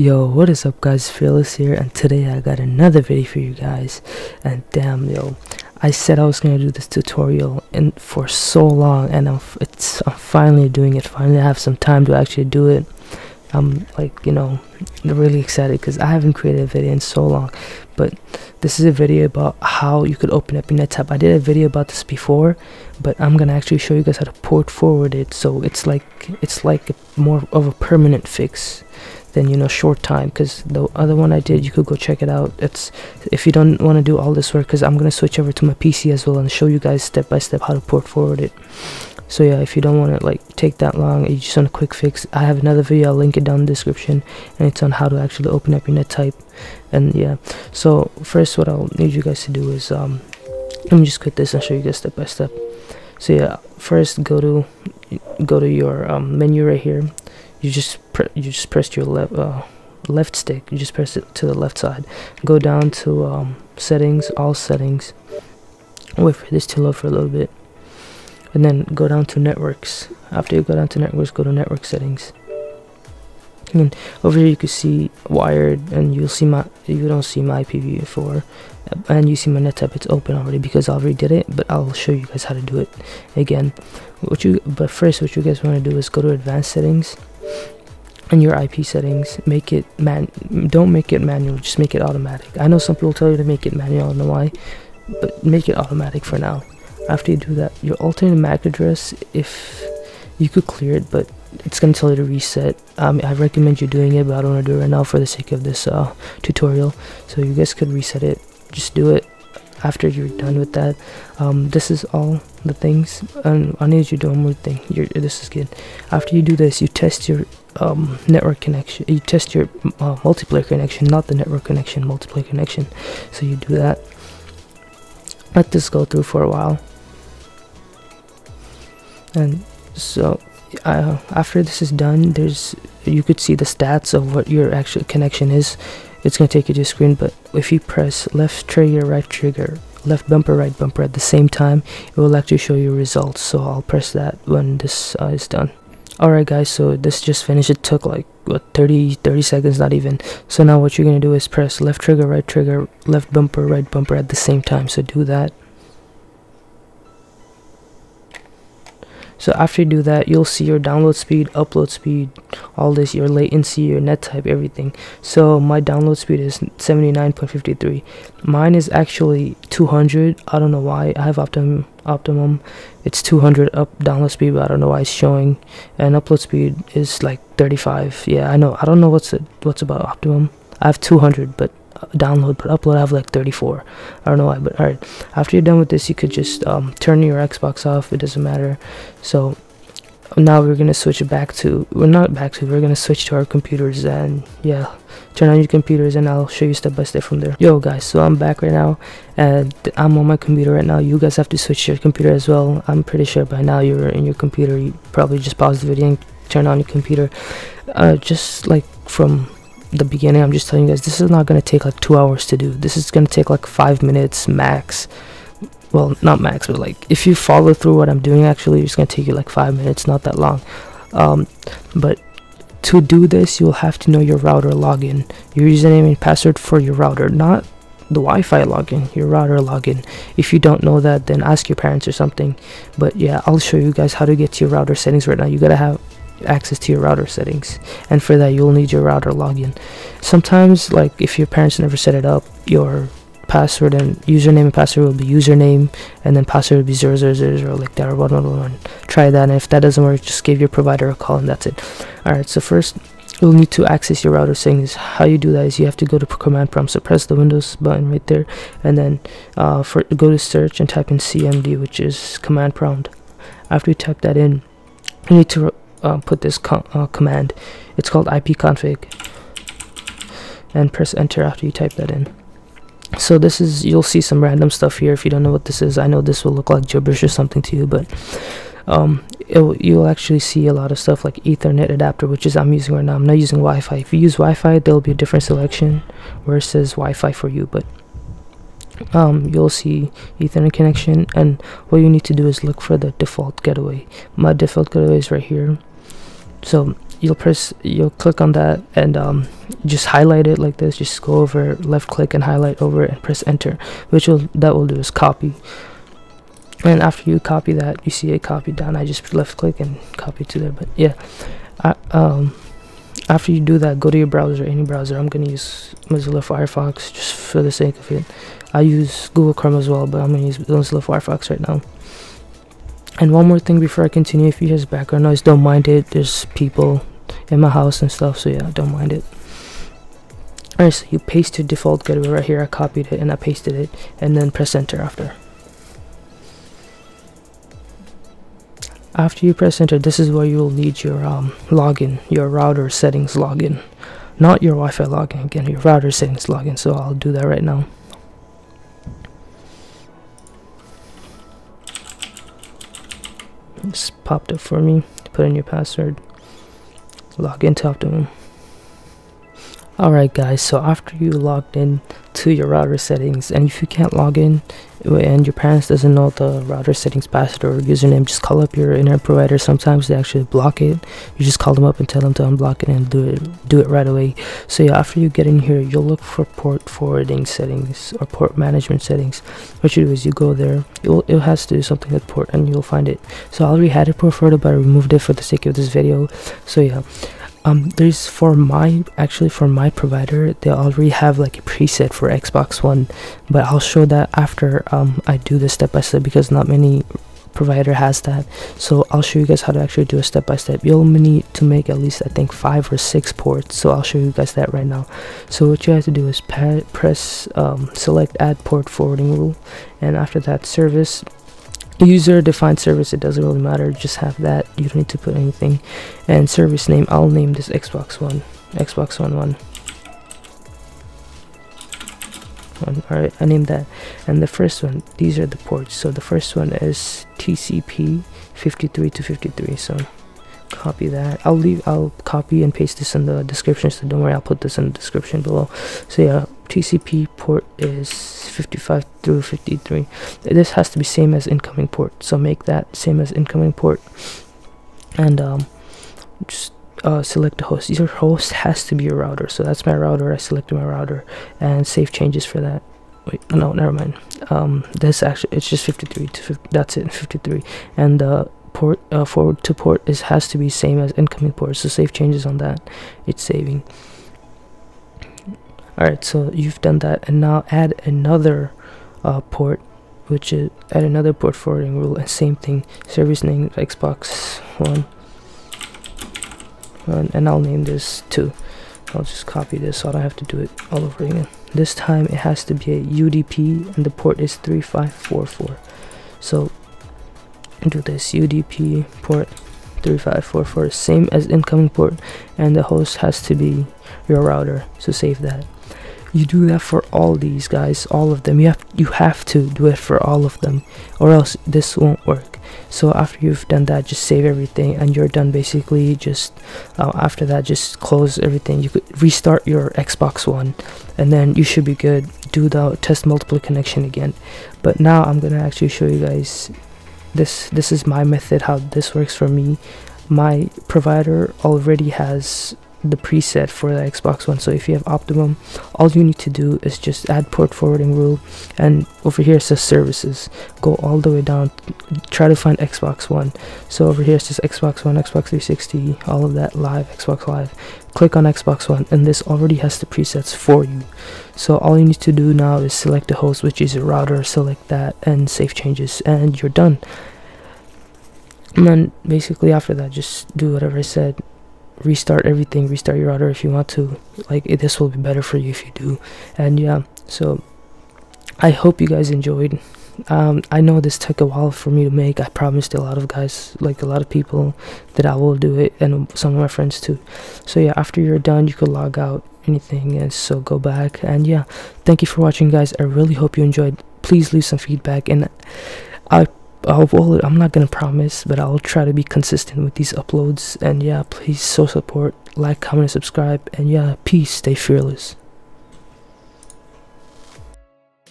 Yo, what is up guys, Fearless here, and today I got another video for you guys. And damn, yo, I said I was gonna do this tutorial and for so long, and I'm finally doing it. Finally I have some time to actually do it. I'm like, you know, really excited because I haven't created a video in so long. But this is a video about how you could open up your NetApp. I did a video about this before, but I'm gonna actually show you guys how to port forward it, so it's like more of a permanent fix than, you know, short time. Because the other one I did, you could go check it out. It's if you don't want to do all this work, because I'm going to switch over to my PC as well and show you guys step by step how to port forward it. So yeah, if you don't want to like take that long, you just want a quick fix, I have another video, I'll link it down in the description, and it's on how to actually open up your NetApp. And yeah, so first what I'll need you guys to do is let me just quit this and show you guys step by step. So yeah, first go to your menu right here. You just press your left stick. You just press it to the left side. Go down to settings, all settings. Wait for this to load for a little bit, and then go down to networks. After you go down to networks, go to network settings. And over here you can see wired, and you'll see you don't see my IPv4, and you see my NetApp. It's open already because I already did it, but I'll show you guys how to do it again. But first, what you guys want to do is go to advanced settings. And your IP settings, don't make it manual, just make it automatic. I know some people tell you to make it manual, I don't know why, but make it automatic for now. After you do that, your alternate MAC address, if you could clear it, but it's going to tell you to reset. I recommend you doing it, but I don't want to do it right now for the sake of this tutorial. So you guys could reset it, just do it after you're done with that. This is all the things, and I need you to do one more thing. This is good. After you do this, you test your network connection. You test your multiplayer connection, not the network connection, multiplayer connection. So you do that. Let this go through for a while. And so after this is done, you could see the stats of what your actual connection is. It's going to take you to a screen, but if you press left trigger, right trigger, left bumper, right bumper at the same time, it will actually show you results. So I'll press that when this is done. Alright guys, so this just finished. It took like what, 30 seconds, not even. So now what you're going to do is press left trigger, left bumper, right bumper at the same time. So do that. So after you do that, you'll see your download speed, upload speed, all this, your latency, your net type, everything. So my download speed is 79.53. Mine is actually 200. I don't know why. I have optimum. It's 200 up download speed, but I don't know why it's showing. And upload speed is like 35. Yeah, I know. I don't know what's about optimum. I have 200, but download, but upload I have like 34. I don't know why, but alright. After you're done with this, you could just turn your Xbox off. It doesn't matter. So now we're gonna switch back to, we're gonna switch to our computers. And yeah, turn on your computers, and I'll show you step by step from there. Yo guys, so I'm back right now, and I'm on my computer right now. You guys have to switch your computer as well. I'm pretty sure by now you're in your computer. You probably just pause the video and turn on your computer. Just like from the beginning, I'm just telling you guys, this is not going to take like 2 hours to do. This is going to take like 5 minutes max. Well, not max, but like if you follow through what I'm doing, actually it's going to take you like 5 minutes, not that long. But to do this, you'll have to know your router login, your username and password for your router, not the Wi-Fi login, your router login. If you don't know that, then ask your parents or something. But yeah, I'll show you guys how to get to your router settings right now. You gotta have access to your router settings, and for that you'll need your router login. Sometimes, like if your parents never set it up, your password and username and password will be username, and then password will be 0000, like that, or 111. Try that, and if that doesn't work, just give your provider a call, and that's it. All right so first you'll need to access your router settings. How you do that is you have to go to command prompt, so press the Windows button right there, and then go to search and type in CMD, which is command prompt. After you type that in, you need to put this command. It's called ipconfig, and press enter after you type that in. So this is, you'll see some random stuff here if you don't know what this is. I know this will look like gibberish or something to you, but you'll actually see a lot of stuff like Ethernet adapter, which is I'm using right now. I'm not using Wi-Fi. If you use Wi-Fi, there'll be a different selection where it says Wi-Fi for you, but you'll see Ethernet connection. And what you need to do is look for the default gateway. My default gateway is right here. So you'll click on that and just highlight it like this. Just go over, left click and highlight over it and press enter, which will do is copy. And after you copy that, you see it copied down. I just left click and copy to there. But yeah, after you do that, go to your browser, any browser. I'm gonna use Mozilla Firefox just for the sake of it. I use Google Chrome as well, but I'm gonna use Mozilla Firefox right now. And one more thing before I continue, if you hear background noise, don't mind it. There's people in my house and stuff, so yeah, don't mind it. Alright, so you paste your default gateway right here. I copied it and I pasted it, and then press enter after. After you press enter, this is where you will need your login, your router settings login, not your Wi-Fi login. Again, your router settings login. So I'll do that right now. It's popped up for me. Put in your password. Log into Optimum. Alright guys, so after you logged in to your router settings, and if you can't log in and your parents doesn't know the router settings password or username, just call up your internet provider. Sometimes they actually block it. You just call them up and tell them to unblock it and do it right away. So yeah, after you get in here, you'll look for port forwarding settings or port management settings. What you do is you go there. It has to do something with port and you'll find it. So I already had it port forwarded, but I removed it for the sake of this video. So yeah. There's for my provider, they already have like a preset for Xbox One, but I'll show that after I do this step by step, because not many provider has that. So I'll show you guys how to actually do a step by step. You'll need to make at least I think 5 or 6 ports, so I'll show you guys that right now. So what you have to do is press select add port forwarding rule, and after that service, user defined service, it doesn't really matter, just have that, you don't need to put anything. And service name, I'll name this Xbox One. All right, I named that. And the first one, these are the ports. So the first one is TCP 53 to 53, so copy that. I'll copy and paste this in the description, so don't worry, I'll put this in the description below. So yeah, TCP port is 55 through 53. This has to be same as incoming port, so make that same as incoming port. And select the host. Your host has to be your router, so that's my router. I selected my router and save changes for that. Wait, no, never mind. This actually, it's just 53 to 50, that's it, 53. And port forward to port is has to be same as incoming port, so save changes on that. It's saving. All right, so you've done that, and now add another port, which is add another port forwarding rule, and same thing, service name Xbox One, and I'll name this 2. I'll just copy this so I don't have to do it all over again. This time it has to be a UDP, and the port is 3544. So do this, UDP port 3544, same as incoming port, and the host has to be your router, so save that. You do that for all these guys, all of them. You have to do it for all of them, or else this won't work. So after you've done that, just save everything and you're done. Basically just after that, just close everything. You could restart your Xbox One and then you should be good. Do the test multiple connection again. But now I'm gonna actually show you guys this is my method, how this works for me. My provider already has the preset for the Xbox One, so if you have Optimum, all you need to do is just add port forwarding rule, and over here it says services, go all the way down, try to find Xbox One. So over here it says Xbox One, Xbox 360, all of that, Live, Xbox Live. Click on Xbox One, and this already has the presets for you. So all you need to do now is select the host, which is your router, select that and save changes, and you're done. And then basically after that, just do whatever I said, restart everything, restart your router if you want to. Like this will be better for you if you do. And yeah, so I hope you guys enjoyed. I know this took a while for me to make. I promised a lot of guys, like a lot of people, that I will do it, and some of my friends too. So yeah, after you're done, you could log out, anything, and so go back. And yeah, thank you for watching guys, I really hope you enjoyed. Please leave some feedback, and I'm not gonna promise, but I'll try to be consistent with these uploads. And yeah, please show support, like, comment, and subscribe. And yeah, peace, stay fearless.